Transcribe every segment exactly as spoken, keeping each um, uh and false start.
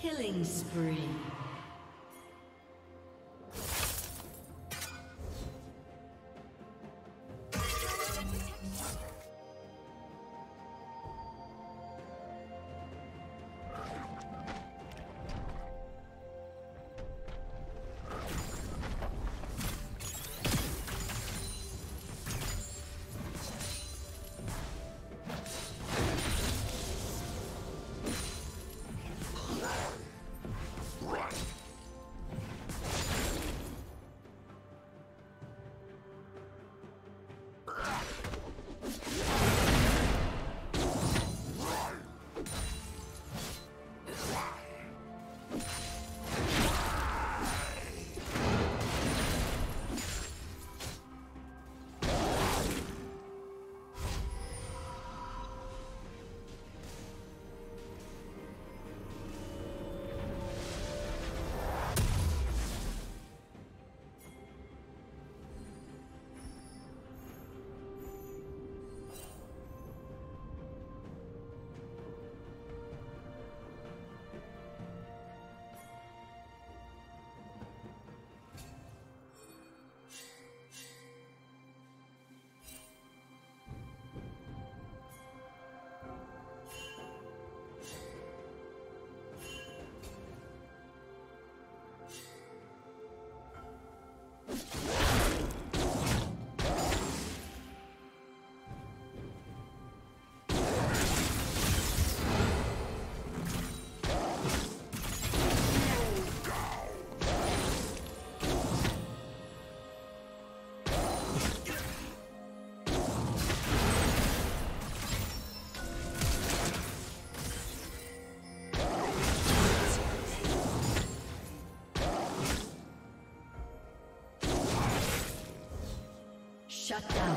Killing spree. Shut down.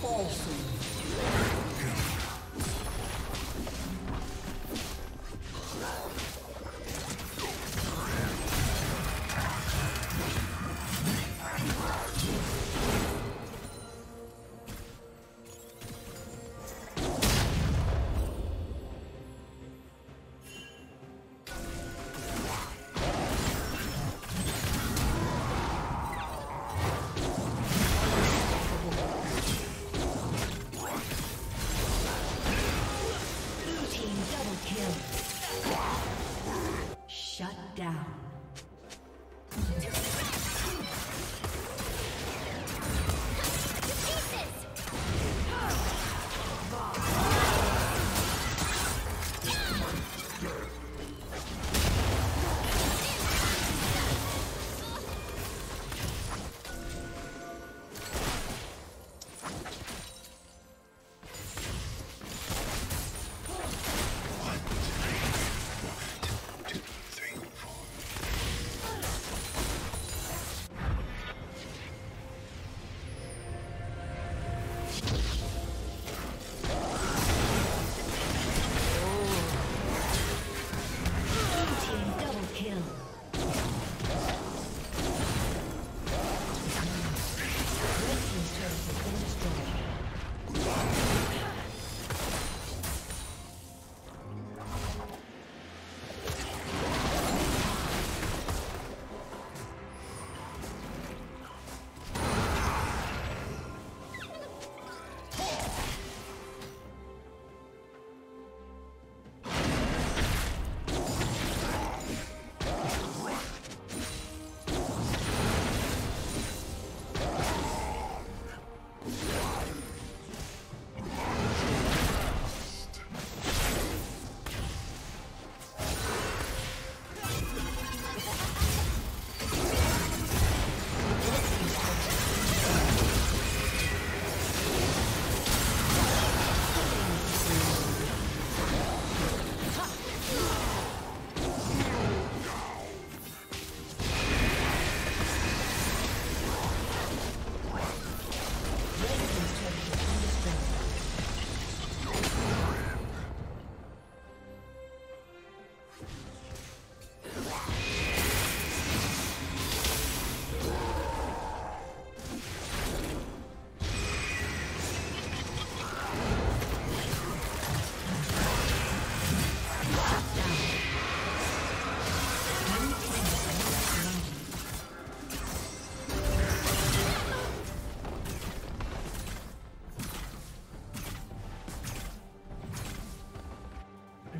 False.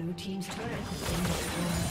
Blue team's turret has been destroyed.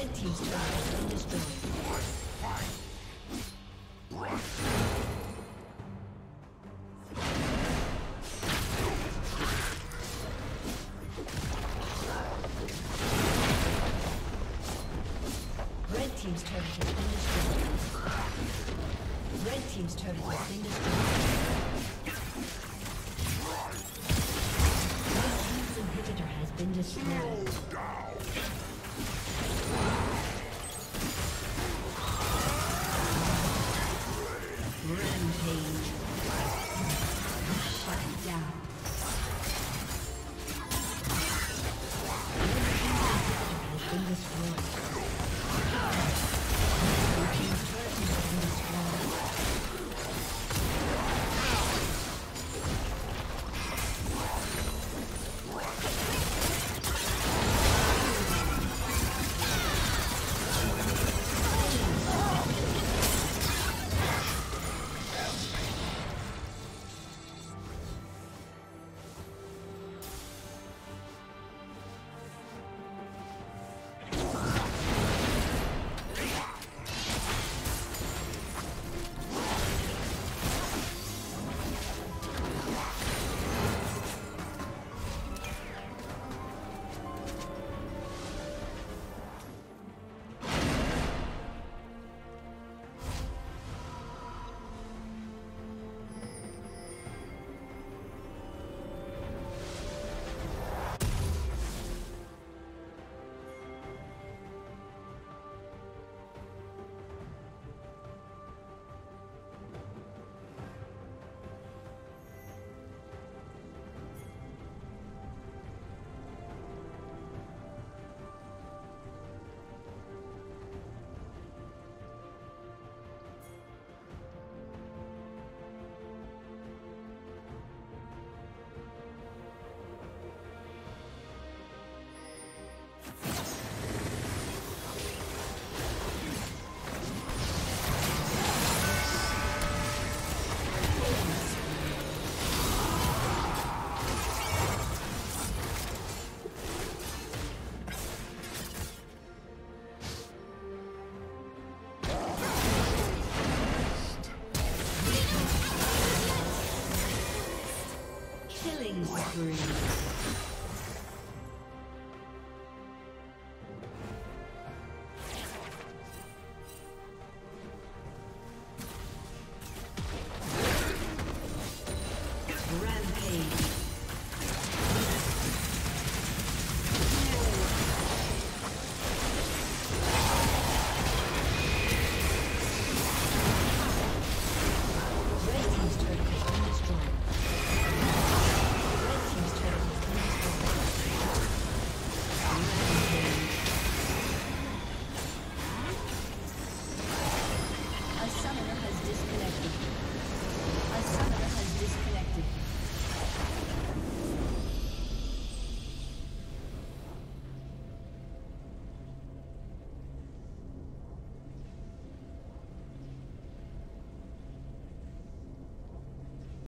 Red team's turret has been destroyed. Red team's turret has been destroyed. Red team's inhibitor has been destroyed.